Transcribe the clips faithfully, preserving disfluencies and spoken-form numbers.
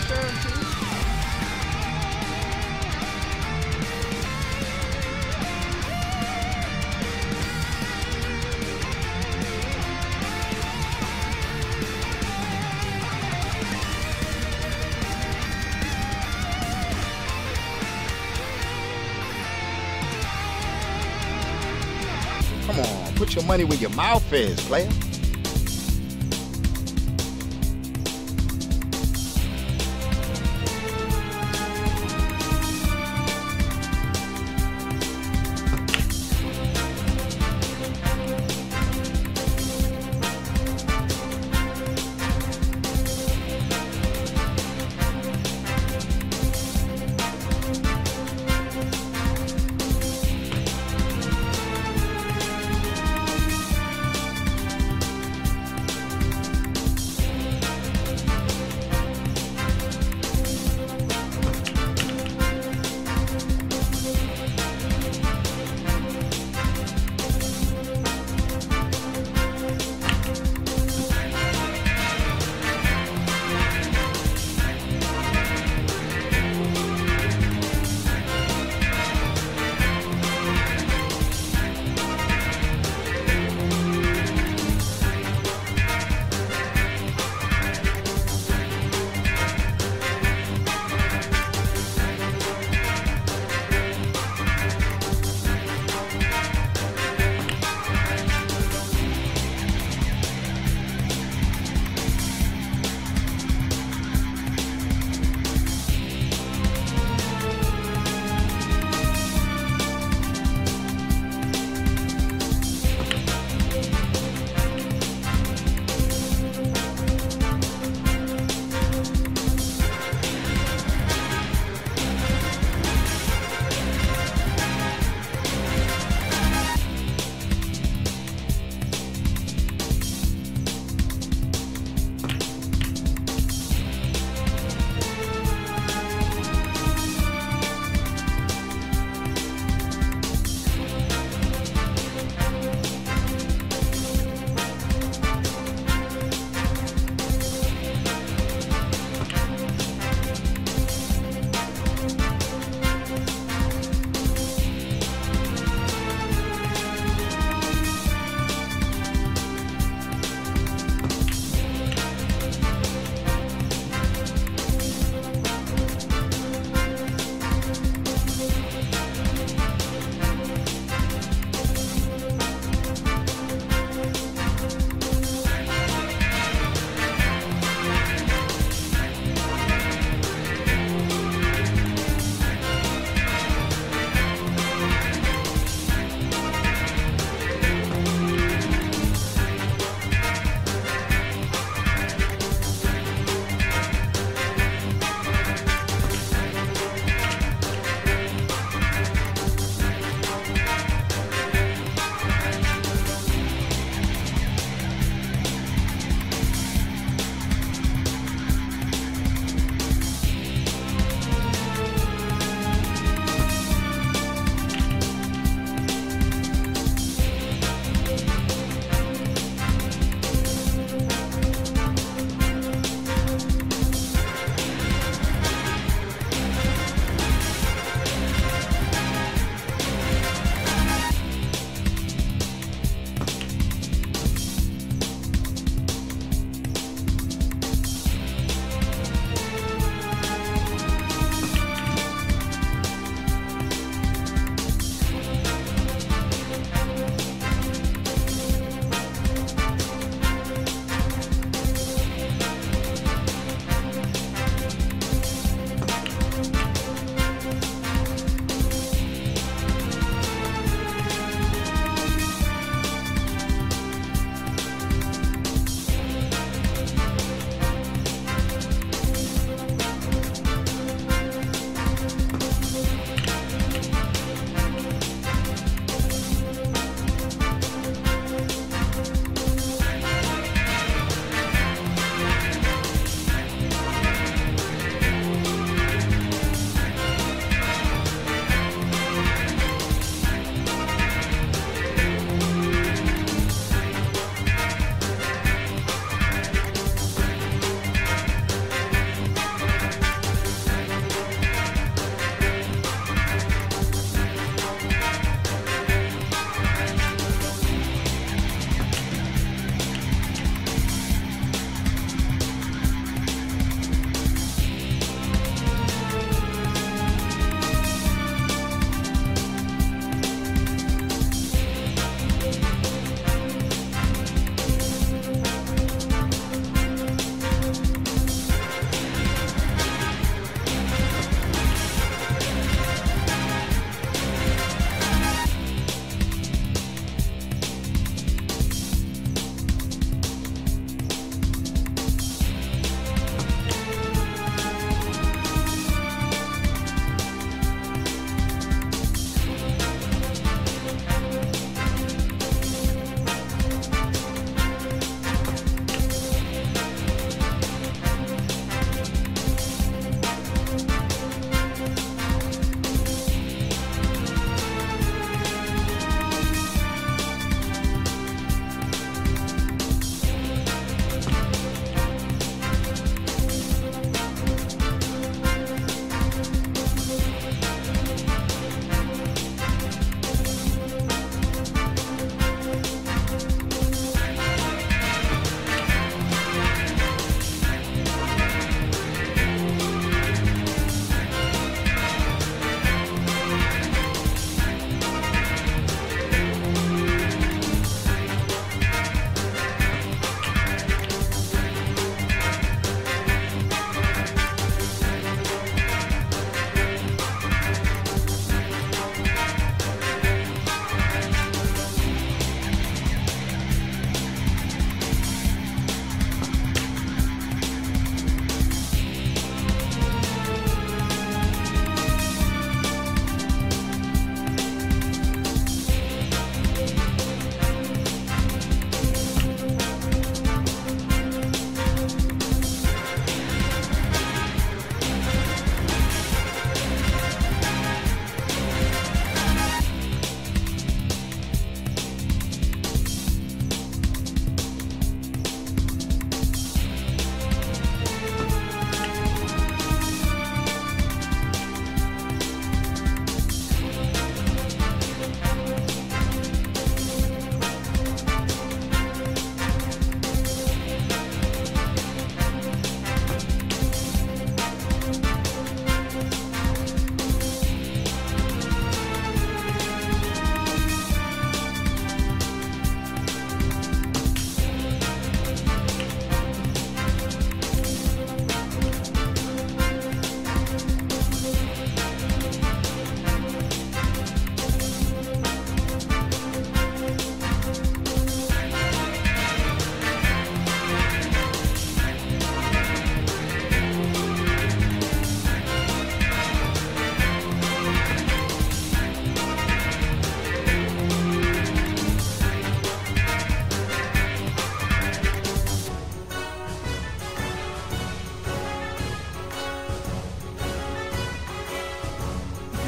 transparency. Come on, put your money where your mouth is, player.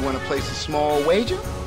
You want to place a small wager?